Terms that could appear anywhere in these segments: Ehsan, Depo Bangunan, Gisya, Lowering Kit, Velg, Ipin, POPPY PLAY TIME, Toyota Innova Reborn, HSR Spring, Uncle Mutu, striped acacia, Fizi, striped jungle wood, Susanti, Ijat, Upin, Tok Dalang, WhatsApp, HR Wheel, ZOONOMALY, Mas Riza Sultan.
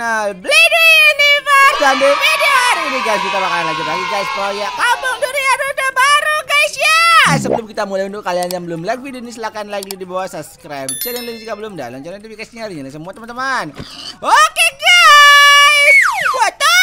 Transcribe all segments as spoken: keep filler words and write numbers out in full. channel Bleeding Universe. Dan di video hari ini guys, kita bakalan lanjut lagi guys proyek kampung dunia Ruda Baru guys ya. Sebelum kita mulai, untuk kalian yang belum like video ini silahkan like di bawah, subscribe channel ini jika belum, dan lonceng notifikasinya nyalain semua teman-teman. Oke guys, foto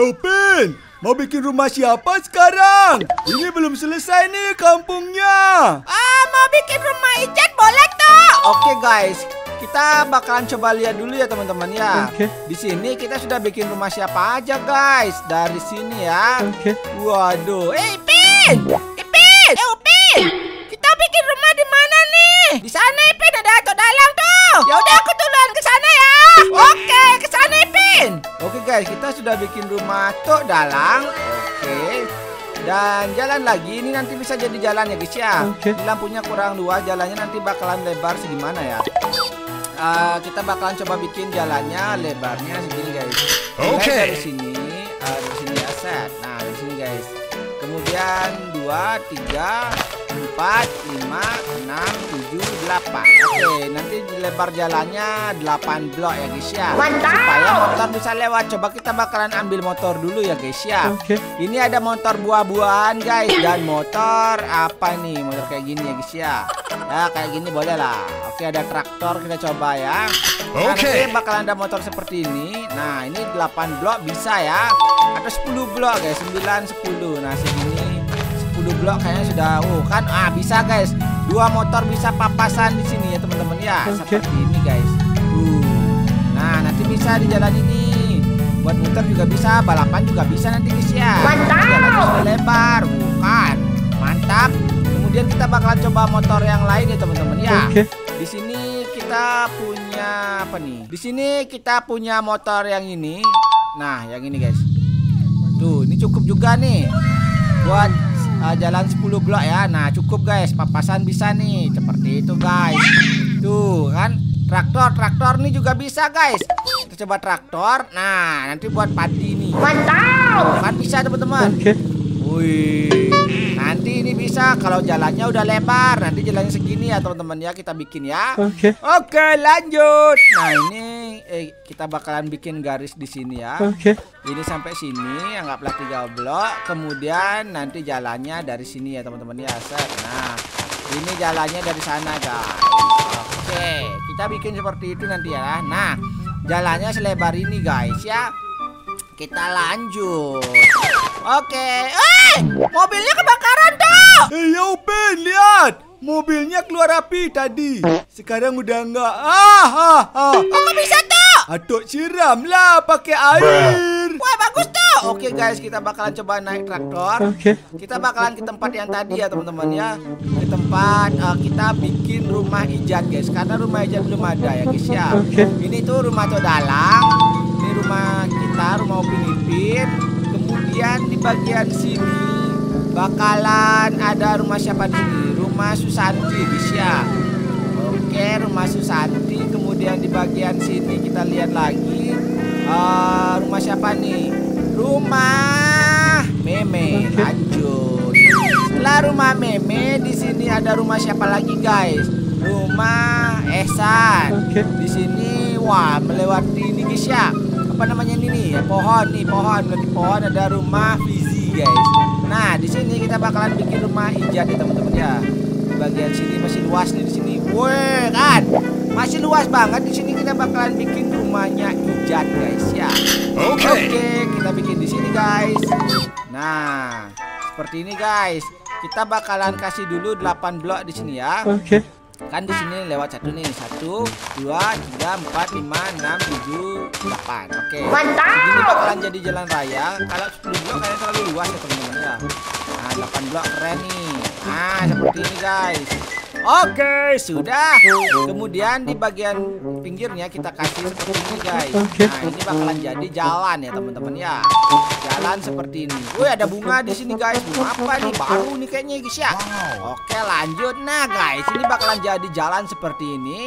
Upin mau bikin rumah siapa sekarang? Ini belum selesai nih kampungnya. Ah, mau bikin rumah Ijat boleh tuh. Oke guys, kita bakalan coba lihat dulu ya teman-teman ya. Okay. Di sini kita sudah bikin rumah siapa aja guys. Dari sini ya. Okay. Waduh. Eh, Ipin, Ipin, eh Upin, kita bikin rumah di mana nih? Di sana Ipin, ada Tok Dalang tuh. Ya udah, aku duluan ke sana ya. Oke, okay, ke sana Ipin. Oke okay, guys, kita sudah bikin rumah Tok Dalang. Oke okay. Dan jalan lagi, ini nanti bisa jadi jalan ya guys ya. Okay. Lampunya kurang dua, jalannya nanti bakalan lebar segimana ya. uh, Kita bakalan coba bikin jalannya lebarnya segini guys. Oke okay. Dari sini, uh, dari sini ya set. Nah dari sini guys. Kemudian dua, tiga, empat, lima, enam, tujuh, delapan. Oke, nanti lebar jalannya delapan blok ya guys ya. Supaya motor bisa lewat. Coba kita bakalan ambil motor dulu ya guys ya. Okay. Ini ada motor buah-buahan guys. Dan motor apa nih? Motor kayak gini ya guys ya. Ya kayak gini boleh lah. Oke, ada traktor, kita coba ya. Nah, okay. Nanti bakalan ada motor seperti ini. Nah ini delapan blok bisa ya. Ada sepuluh blok guys. sembilan, sepuluh. Nah segini blok kayaknya sudah, uh kan, ah bisa guys, dua motor bisa papasan di sini ya teman-teman ya. Okay. Seperti ini guys, uh nah nanti bisa di jalan ini buat muter juga bisa, balapan juga bisa nanti guys ya. Mantap, lebar, bukan mantap. Kemudian kita bakalan coba motor yang lain ya teman-teman ya. Okay. Di sini kita punya apa nih? Di sini kita punya motor yang ini, nah yang ini guys, tuh ini cukup juga nih buat Uh, jalan sepuluh blok ya. Nah cukup guys, papasan bisa nih seperti itu guys. Tuh kan, traktor traktor nih juga bisa guys. Kita coba traktor, nah nanti buat padi nih. Mantap, kan bisa teman-teman. Okay. Wih, nanti ini bisa kalau jalannya udah lebar, nanti jalannya segini ya teman-teman ya, kita bikin ya. Oke okay. Oke okay, lanjut. Nah ini eh, kita bakalan bikin garis di sini ya. Oke okay. Ini sampai sini, anggaplah tiga blok. Kemudian nanti jalannya dari sini ya teman-teman ya. Set. Nah, ini jalannya dari sana guys. Oke, kita bikin seperti itu nanti ya. Nah, jalannya selebar ini guys ya. Kita lanjut. Oke, eh, mobilnya kebakaran tuh. Hey, Upin, lihat. Mobilnya keluar api tadi. Sekarang udah enggak. Ah, ah, ah. Oh, bisa tuh? Atuk siram lah pakai air. Wah bagus tuh. Oke okay, guys, kita bakalan coba naik traktor. Okay. Kita bakalan ke tempat yang tadi ya teman-teman ya. Ke tempat uh, kita bikin rumah Ijat guys. Karena rumah Ijat belum ada ya guys ya. Okay. Ini tuh rumah Tok Dalang. Ini rumah kita, rumah Upin Ipin. Kemudian di bagian sini bakalan ada rumah siapa nih? Rumah Susanti guys ya. Oke okay, rumah Susanti. Kemudian di bagian sini kita lihat lagi. Uh, rumah siapa nih? Rumah Meme. Lanjut. Setelah rumah Meme, di sini ada rumah siapa lagi guys? Rumah Ehsan. Okay. Di sini, wah melewati ini Gisya. Apa namanya ini nih? Pohon nih, pohon. Berarti pohon ada rumah Fizi guys. Nah di sini kita bakalan bikin rumah Ijat ya teman-teman ya. Di bagian sini masih luas nih di sini. Woi kan? Masih luas banget di sini, kita bakalan bikin rumahnya Ijat guys ya. Oke. Okay. Okay, kita bikin di sini guys. Nah, seperti ini guys. Kita bakalan kasih dulu delapan blok di sini ya. Oke. Okay. Kan di sini lewat satu nih. satu, dua, tiga, empat, lima, enam, tujuh, delapan. Oke. Okay. Ini bakalan jadi jalan raya. Kalau sepuluh blok kayaknya terlalu luas ya teman-teman ya. Nah, delapan blok keren nih. Nah, seperti ini guys. Oke okay, sudah. Kemudian di bagian pinggirnya kita kasih seperti ini guys. Nah ini bakalan jadi jalan ya teman-teman ya. Jalan seperti ini. Wih ada bunga di sini guys. Bunga apa nih? Baru nih kayaknya guys ya. Oke okay, lanjut. Nah guys, ini bakalan jadi jalan seperti ini.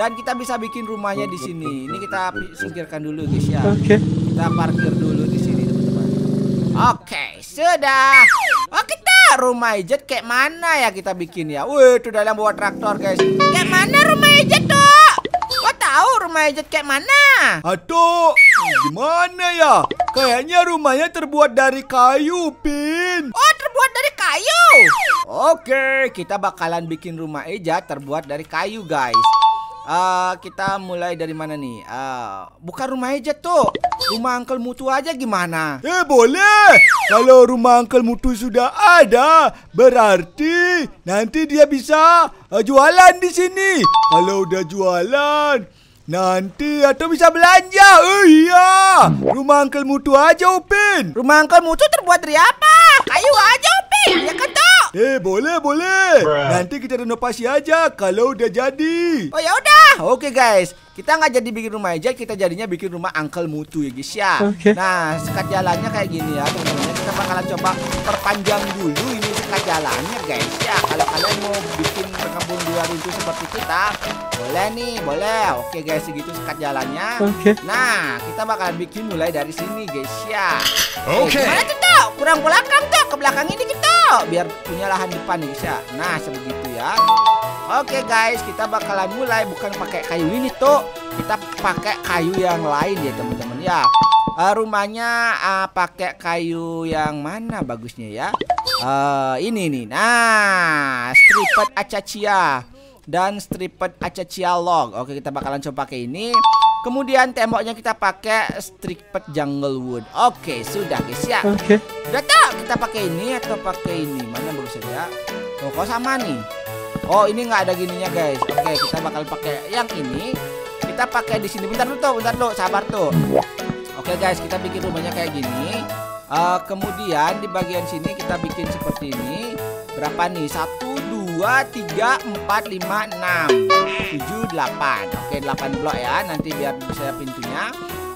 Dan kita bisa bikin rumahnya di sini. Ini kita singkirkan dulu guys ya. Kita parkir dulu di sini teman-teman. Oke okay, sudah. Oke okay, rumah Ijat kayak mana ya kita bikin ya. Wih tuh dalam bawa traktor guys. Kayak mana rumah Ijat tuh? Kau tahu rumah Ijat kayak mana? Aduh, Gimana ya? Kayaknya rumahnya terbuat dari kayu, Pin. Oh, terbuat dari kayu? Oke, kita bakalan bikin rumah Ijat terbuat dari kayu, guys. Uh, kita mulai dari mana nih? Uh, bukan rumah Ijat tuh. Rumah Uncle Mutu aja gimana? Eh, boleh. Kalau rumah Uncle Mutu sudah ada, berarti nanti dia bisa uh, jualan di sini. Kalau udah jualan, nanti atau bisa belanja. Oh iya, rumah Uncle Mutu aja, Upin. Rumah Uncle Mutu terbuat dari apa? Kayu aja, Upin. Ya kan toh? Eh, boleh, boleh. Bruh. Nanti kita renovasi aja kalau udah jadi. Oh ya udah. Oke, guys. Kita nggak jadi bikin rumah aja, kita jadinya bikin rumah Uncle Mutu ya, guys ya. Okay. Nah, sekat jalannya kayak gini ya, teman-teman. Kita bakalan coba perpanjang dulu ini sekat jalannya, guys ya. Kalau kalian mau bikin perkebun dua runtuh seperti kita, boleh nih, boleh. Oke, guys, segitu sekat jalannya. Okay. Nah, kita bakalan bikin mulai dari sini, guys ya. Oke. Okay. Gimana tuh, Tok? Kurang belakang, Tok. Ke belakang ini kita, biar punya lahan depan nih, Gisya. Nah, sebegitu ya. Oke, guys, kita bakalan mulai bukan pakai kayu ini tuh, kita pakai kayu yang lain ya, teman-teman ya. Uh, rumahnya uh, pakai kayu yang mana bagusnya ya? Uh, ini nih. Nah, striped acacia dan striped acacia log. Oke, kita bakalan coba pakai ini. Kemudian temboknya kita pakai striped jungle wood. Oke, sudah, guys ya. Oke. Okay. Udah tak? Kita pakai ini atau pakai ini? Mana bagus ya? Oh, kok sama nih? Oh, ini nggak ada gininya, guys. Oke, kita bakal pakai yang ini. Kita pakai di sini. Bentar dulu, bentar dulu, sabar tuh. Oke, guys, kita bikin rumahnya kayak gini. Uh, kemudian di bagian sini kita bikin seperti ini. Berapa nih? Satu, dua, tiga, empat, lima, enam, tujuh, delapan. Oke, delapan blok ya. Nanti biar bisa pintunya.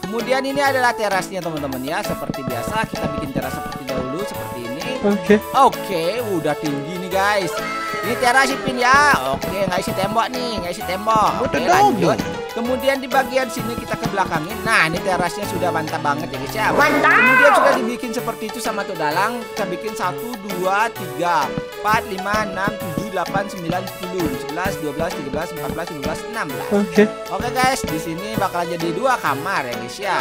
Kemudian ini adalah terasnya, teman-teman ya. Seperti biasa, kita bikin teras seperti dahulu, seperti ini. Oke. Okay. Oke, udah tinggi nih, guys. Ini teras Ipin ya. Oke, nggak isi tembok nih, nggak isi tembok. Oke, lanjut. Kemudian di bagian sini kita ke belakangin. Nah, ini terasnya sudah mantap banget ya, guys ya. Mantap. Kemudian juga dibikin seperti itu sama Tok Dalang. Kita bikin satu, dua, tiga, empat, lima, enam, tujuh, delapan, sembilan, sepuluh, sebelas, dua belas, tiga belas, empat belas, lima belas, enam belas. Oke. Oke, guys, di sini bakalan jadi dua kamar ya, guys ya.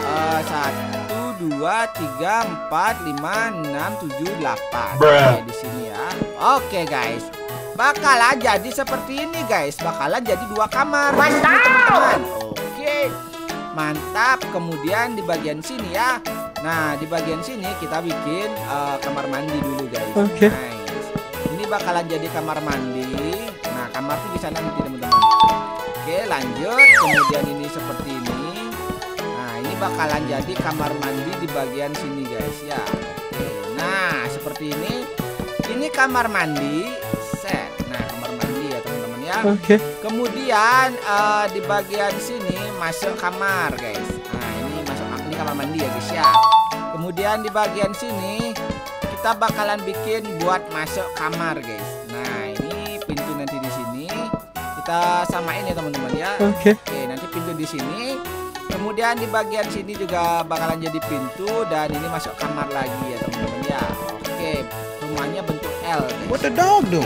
Uh, satu, dua, tiga, empat, lima, enam, tujuh, delapan. Oke, di sini ya. Oke, guys. Bakalan jadi seperti ini, guys. Bakalan jadi dua kamar. Mantap. Oke, mantap. Kemudian di bagian sini ya. Nah, di bagian sini kita bikin uh, kamar mandi dulu, guys. Oke. Okay. Nice. Ini bakalan jadi kamar mandi. Nah, kamar tuh di sana nanti, teman-teman. Oke, lanjut. Kemudian ini seperti ini. Nah, ini bakalan jadi kamar mandi di bagian sini, guys ya. Oke. Nah, seperti ini. Ini kamar mandi. Nah, kamar mandi ya, teman-teman ya. Oke. Okay. Kemudian uh, di bagian sini masuk kamar, guys. Nah, ini masuk ini kamar mandi ya, guys ya. Kemudian di bagian sini kita bakalan bikin buat masuk kamar, guys. Nah, ini pintu nanti di sini kita samain ya, teman-teman ya. Oke. Okay. Okay, nanti pintu di sini. Kemudian di bagian sini juga bakalan jadi pintu dan ini masuk kamar lagi ya, teman-teman ya. Oke. Okay. Rumahnya bentuk L. What the dog do?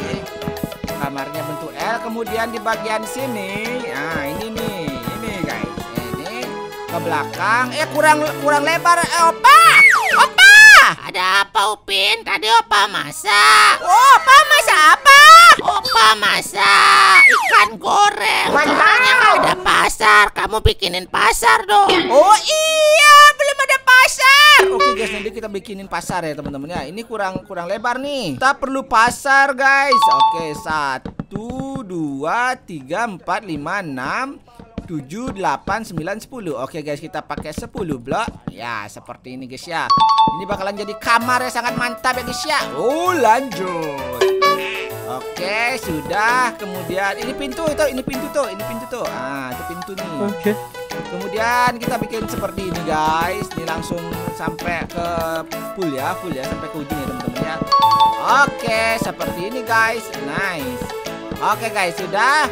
Kamarnya bentuk L. Kemudian di bagian sini, nah ini nih, ini guys, ini ke belakang. Eh kurang kurang lebar. Eh, opa, opa. Ada apa, Upin? Tadi opa masak. Oh, opa masak apa? Opa masak ikan goreng. Soalnya nggak ada pasar. Kamu bikinin pasar dong. Oh iya, belum ada pasar. Oke, guys, nanti kita bikinin pasar ya, teman-teman ya. Ini kurang kurang lebar nih. Kita perlu pasar, guys. Oke, satu, dua, tiga, empat, lima, enam, tujuh, delapan, sembilan, sepuluh. Oke, guys, kita pakai sepuluh blok. Ya, seperti ini, guys ya. Ini bakalan jadi kamar yang sangat mantap ya, guys ya. Oh, lanjut. Oke, sudah. Kemudian ini pintu itu, ini pintu tuh, ini pintu tuh. Ah, itu pintu nih. Oke. Kemudian kita bikin seperti ini, guys. Ini langsung sampai ke full ya, full ya, sampai ke ujung ya, teman-teman ya. Oke, seperti ini, guys. Nice. Oke, guys, sudah.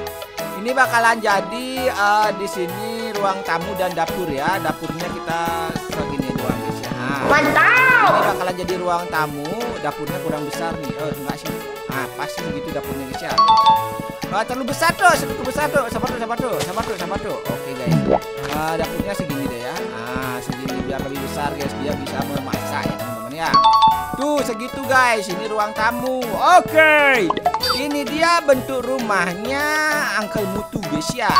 Ini bakalan jadi uh, di sini ruang tamu dan dapur ya. Dapurnya kita segini doang, guys ya. Mantap. Ini bakalan jadi ruang tamu. Dapurnya kurang besar nih. Oh, enggak sih. Ah, pasti begitu dapurnya, guys ya. Ah, terlalu besar tuh, terlalu besar tuh. Sabar tuh, sabar tuh, sabar tuh, sabar tuh. Oke, guys. Uh, dapurnya segini deh ya. biar lebih besar guys, dia bisa memasak ya teman-teman ya. Tuh segitu guys, ini ruang tamu. Oke, ini dia bentuk rumahnya Uncle Mutu guys ya.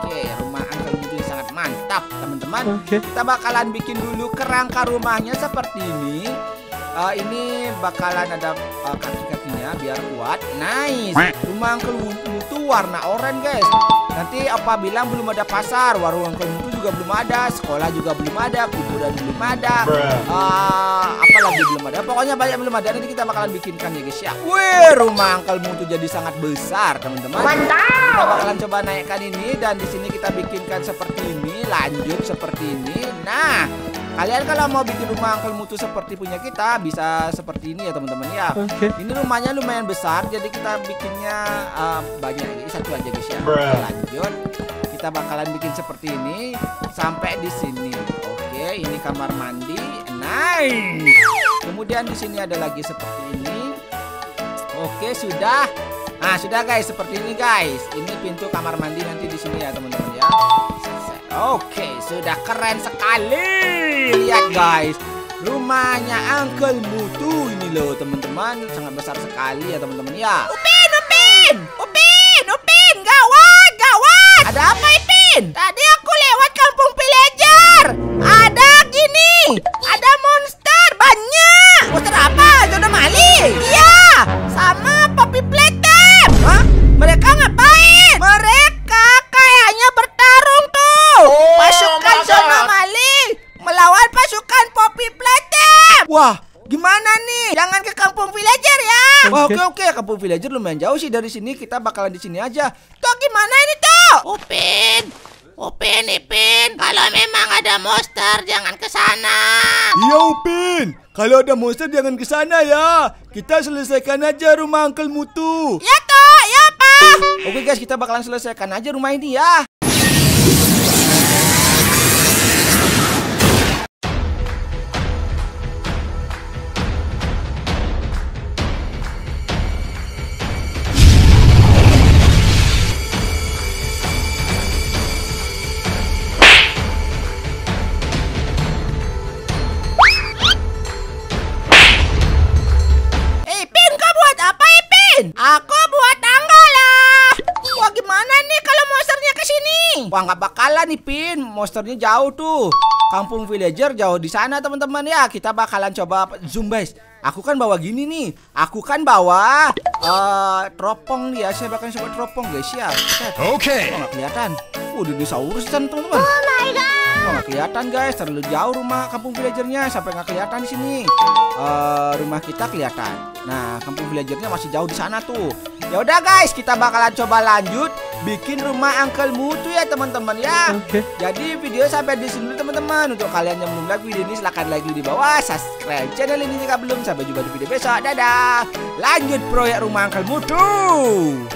Oke, rumah Uncle Mutu sangat mantap teman-teman. Okay. Kita bakalan bikin dulu kerangka rumahnya seperti ini. Uh, ini bakalan ada uh, kaki-kakinya biar kuat. Nice. Rumah Uncle Mutu warna oranye guys. Nanti apa bilang belum ada pasar, warung Uncle Mutu juga belum ada, sekolah juga belum ada, kuburan belum ada, uh, apa lagi belum ada. Pokoknya banyak belum ada. Nanti kita bakalan bikinkan ya guys ya. Wih, rumah Uncle Mutu jadi sangat besar teman-teman. Kita bakalan coba naikkan ini dan di sini kita bikinkan seperti ini, lanjut seperti ini. Nah, kalian kalau mau bikin rumah Uncle Mutu seperti punya kita bisa seperti ini ya teman-teman ya. Okay. Ini rumahnya lumayan besar, jadi kita bikinnya uh, banyak. Ini satu aja guys ya. Kita lanjut, kita bakalan bikin seperti ini sampai di sini. Oke, okay, ini kamar mandi. Nice. Kemudian di sini ada lagi seperti ini. Oke, okay, sudah. Nah, sudah guys, seperti ini guys. Ini pintu kamar mandi nanti di sini ya teman-teman ya. Oke, okay, sudah keren sekali. Lihat guys, rumahnya Uncle Mutu ini loh teman-teman, sangat besar sekali ya teman-teman ya. Upin, Upin, Upin, Upin, gawat, gawat. Ada apa Ipin? Tadi aku lewat kampung pillager, ada gini, ada monster banyak. Monster apa? Zona Mali? Iya, sama Poppy Playtime. Hah? Mereka ngapain? Mereka kayaknya bertarung. Oh, pasukan Zona Mali melawan pasukan Poppy Playtime. Wah, gimana nih? Jangan ke kampung villager ya. Wah, oke oke, kampung villager lumayan jauh sih dari sini. Kita bakalan di sini aja. Tuh gimana ini tuh? Upin, Upin, Ipin, kalau memang ada monster jangan ke sana. Iya Upin, kalau ada monster jangan ke sana ya. Kita selesaikan aja rumah Uncle Mutu. Ya toh, ya Pak. Oke guys, kita bakalan selesaikan aja rumah ini ya. Aku buat tangga lah. Wah, gimana nih kalau monsternya ke sini? Wah, nggak bakalan nih Pin, monsternya jauh tuh. Kampung villager jauh di sana teman-teman ya. Kita bakalan coba zoom guys. Aku kan bawa gini nih. Aku kan bawa uh, teropong nih ya. Saya bakalan coba teropong guys ya. Oke. Okay. Oh, nggak kelihatan. Uh, dinosaurusan teman-teman. Oh my god. Nggak oh, kelihatan guys, terlalu jauh rumah kampung villagernya sampai nggak kelihatan di sini. Uh, rumah kita kelihatan. Nah, kampung villagernya masih jauh di sana tuh. Ya udah guys, kita bakalan coba lanjut bikin rumah Uncle Mutu ya teman-teman ya. Okay. Jadi video sampai di sini teman-teman. Untuk kalian yang belum like video ini silahkan like di bawah, subscribe channel ini jika belum. Sampai jumpa di video besok. Dadah. Lanjut proyek rumah Uncle Mutu.